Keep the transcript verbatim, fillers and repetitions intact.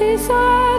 desire.